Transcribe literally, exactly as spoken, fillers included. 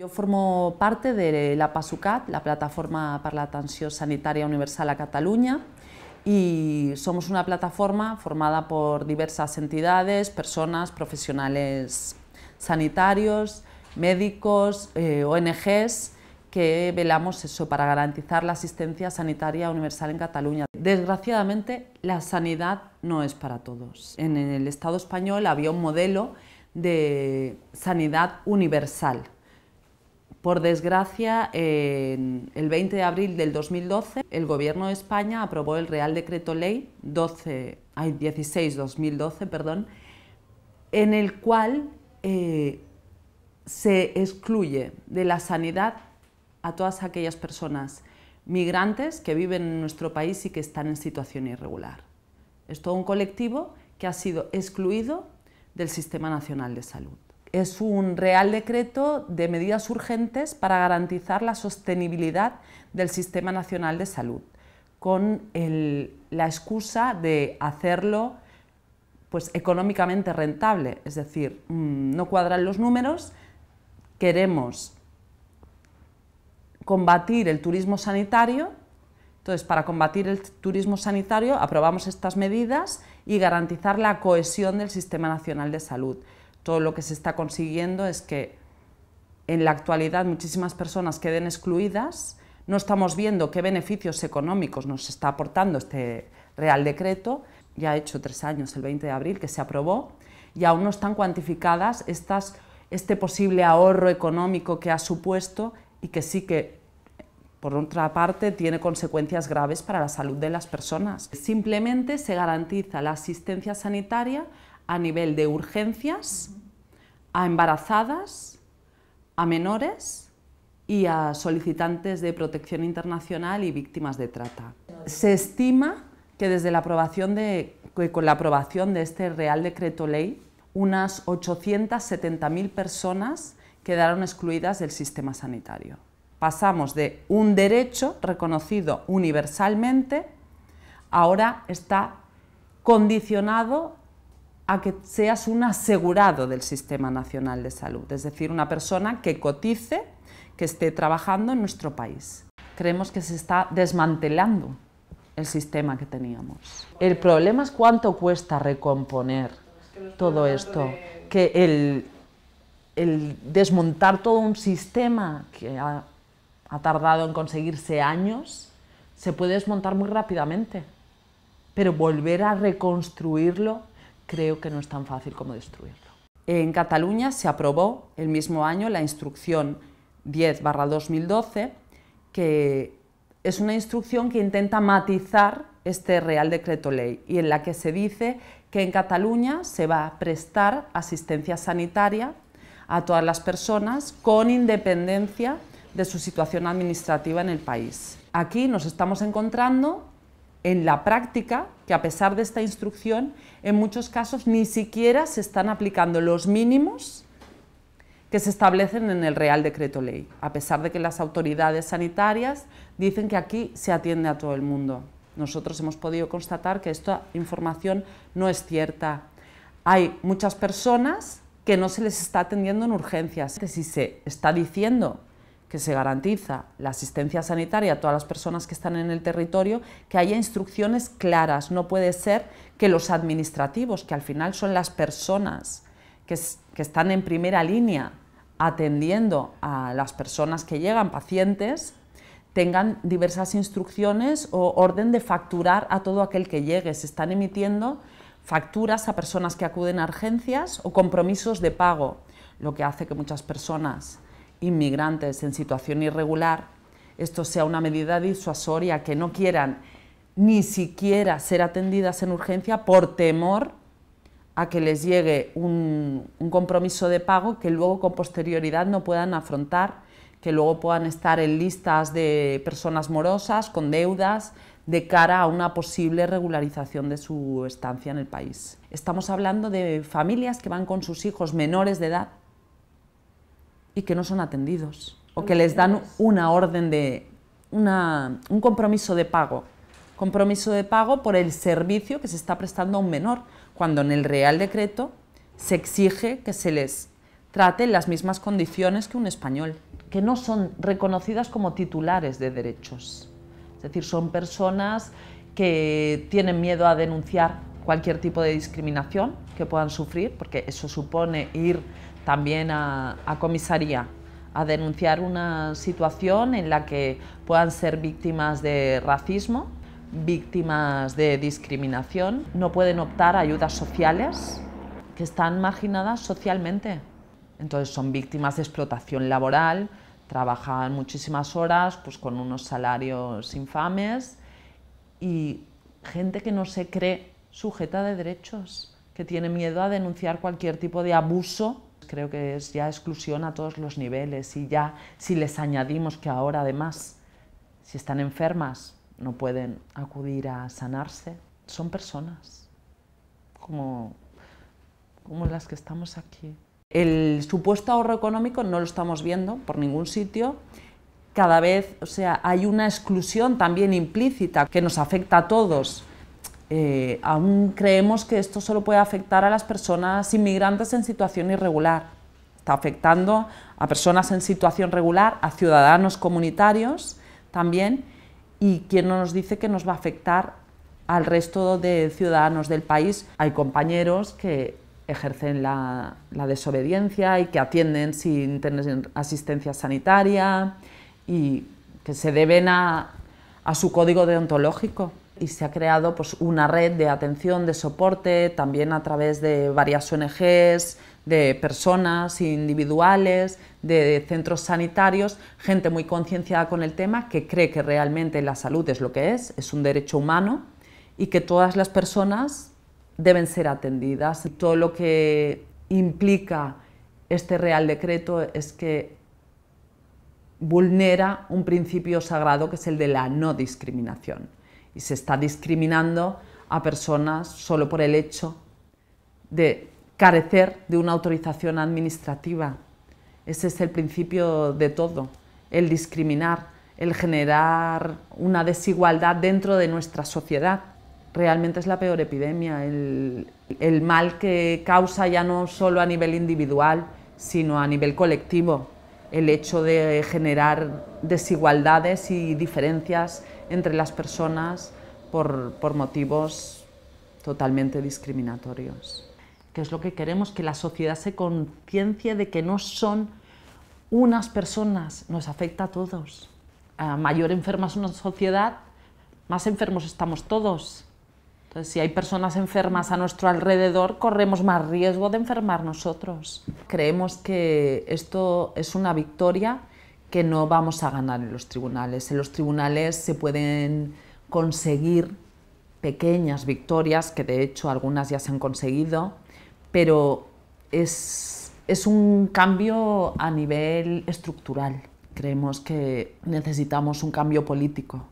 Yo formo parte de la PASUCAT, la Plataforma para la Atenció Sanitària Universal a Cataluña, y somos una plataforma formada por diversas entidades, personas, profesionales sanitarios, médicos, eh, O N Ges, que velamos eso para garantizar la asistencia sanitaria universal en Cataluña. Desgraciadamente, la sanidad no es para todos. En el Estado español había un modelo de sanidad universal. Por desgracia, en el veinte de abril del dos mil doce, el Gobierno de España aprobó el Real Decreto Ley dieciséis barra dos mil doce, perdón, en el cual eh, se excluye de la sanidad a todas aquellas personas migrantes que viven en nuestro país y que están en situación irregular. Es todo un colectivo que ha sido excluido del Sistema Nacional de Salud. Es un Real Decreto de medidas urgentes para garantizar la sostenibilidad del Sistema Nacional de Salud, con el, la excusa de hacerlo pues, económicamente rentable, es decir, no cuadran los números, queremos combatir el turismo sanitario, entonces para combatir el turismo sanitario aprobamos estas medidas y garantizar la cohesión del Sistema Nacional de Salud. Todo lo que se está consiguiendo es que en la actualidad muchísimas personas queden excluidas, no estamos viendo qué beneficios económicos nos está aportando este Real Decreto, ya ha hecho tres años, el veinte de abril, que se aprobó, y aún no están cuantificadas estas, este posible ahorro económico que ha supuesto y que sí que, por otra parte, tiene consecuencias graves para la salud de las personas. Simplemente se garantiza la asistencia sanitaria a nivel de urgencias, a embarazadas, a menores y a solicitantes de protección internacional y víctimas de trata. Se estima que desde la aprobación de, que con la aprobación de este Real Decreto Ley, unas ochocientas setenta mil personas quedaron excluidas del sistema sanitario. Pasamos de un derecho reconocido universalmente, ahora está condicionado a que seas un asegurado del Sistema Nacional de Salud, es decir, una persona que cotice, que esté trabajando en nuestro país. Creemos que se está desmantelando el sistema que teníamos. El problema es cuánto cuesta recomponer todo esto, que el, el desmontar todo un sistema que ha, ha tardado en conseguirse años, se puede desmontar muy rápidamente, pero volver a reconstruirlo creo que no es tan fácil como destruirlo. En Cataluña se aprobó el mismo año la instrucción diez barra dos mil doce, que es una instrucción que intenta matizar este Real Decreto Ley y en la que se dice que en Cataluña se va a prestar asistencia sanitaria a todas las personas con independencia de su situación administrativa en el país. Aquí nos estamos encontrando en la práctica, que a pesar de esta instrucción, en muchos casos ni siquiera se están aplicando los mínimos que se establecen en el Real Decreto Ley, a pesar de que las autoridades sanitarias dicen que aquí se atiende a todo el mundo. Nosotros hemos podido constatar que esta información no es cierta. Hay muchas personas que no se les está atendiendo en urgencias. Si se está diciendo que se garantiza la asistencia sanitaria a todas las personas que están en el territorio, que haya instrucciones claras. No puede ser que los administrativos, que al final son las personas que, que están en primera línea atendiendo a las personas que llegan, pacientes, tengan diversas instrucciones o orden de facturar a todo aquel que llegue. Se están emitiendo facturas a personas que acuden a urgencias o compromisos de pago, lo que hace que muchas personas inmigrantes en situación irregular, esto sea una medida disuasoria, que no quieran ni siquiera ser atendidas en urgencia por temor a que les llegue un, un compromiso de pago que luego con posterioridad no puedan afrontar, que luego puedan estar en listas de personas morosas, con deudas, de cara a una posible regularización de su estancia en el país. Estamos hablando de familias que van con sus hijos menores de edad y que no son atendidos, o que les dan una orden de, una, un compromiso de pago, compromiso de pago por el servicio que se está prestando a un menor, cuando en el Real Decreto se exige que se les trate en las mismas condiciones que un español, que no son reconocidas como titulares de derechos. Es decir, son personas que tienen miedo a denunciar cualquier tipo de discriminación que puedan sufrir, porque eso supone ir también a, a comisaría a denunciar una situación en la que puedan ser víctimas de racismo, víctimas de discriminación. No pueden optar a ayudas sociales, que están marginadas socialmente. Entonces son víctimas de explotación laboral, trabajan muchísimas horas, pues con unos salarios infames, y gente que no se cree sujeta de derechos, que tiene miedo a denunciar cualquier tipo de abuso. Creo que es ya exclusión a todos los niveles, y ya si les añadimos que ahora además, si están enfermas, no pueden acudir a sanarse. Son personas como, como las que estamos aquí. El supuesto ahorro económico no lo estamos viendo por ningún sitio. Cada vez, o sea, hay una exclusión también implícita que nos afecta a todos. Eh, aún creemos que esto solo puede afectar a las personas inmigrantes en situación irregular. Está afectando a personas en situación regular, a ciudadanos comunitarios también. ¿Y quién no nos dice que nos va a afectar al resto de ciudadanos del país? Hay compañeros que ejercen la, la desobediencia y que atienden sin tener asistencia sanitaria y que se deben a, a su código deontológico. Y se ha creado pues, una red de atención, de soporte, también a través de varias O N Ges, de personas individuales, de centros sanitarios, gente muy concienciada con el tema, que cree que realmente la salud es lo que es, es un derecho humano, y que todas las personas deben ser atendidas. Todo lo que implica este Real Decreto es que vulnera un principio sagrado que es el de la no discriminación. Y se está discriminando a personas solo por el hecho de carecer de una autorización administrativa. Ese es el principio de todo, el discriminar, el generar una desigualdad dentro de nuestra sociedad. Realmente es la peor epidemia, el, el mal que causa ya no solo a nivel individual, sino a nivel colectivo. El hecho de generar desigualdades y diferencias entre las personas por, por motivos totalmente discriminatorios. ¿Qué es lo que queremos? Que la sociedad se conciencie de que no son unas personas, nos afecta a todos. A mayor enferma es una sociedad, más enfermos estamos todos. Entonces, si hay personas enfermas a nuestro alrededor, corremos más riesgo de enfermar nosotros. Creemos que esto es una victoria que no vamos a ganar en los tribunales. En los tribunales se pueden conseguir pequeñas victorias, que de hecho algunas ya se han conseguido, pero es, es un cambio a nivel estructural. Creemos que necesitamos un cambio político.